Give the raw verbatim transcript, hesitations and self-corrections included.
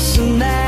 us and now.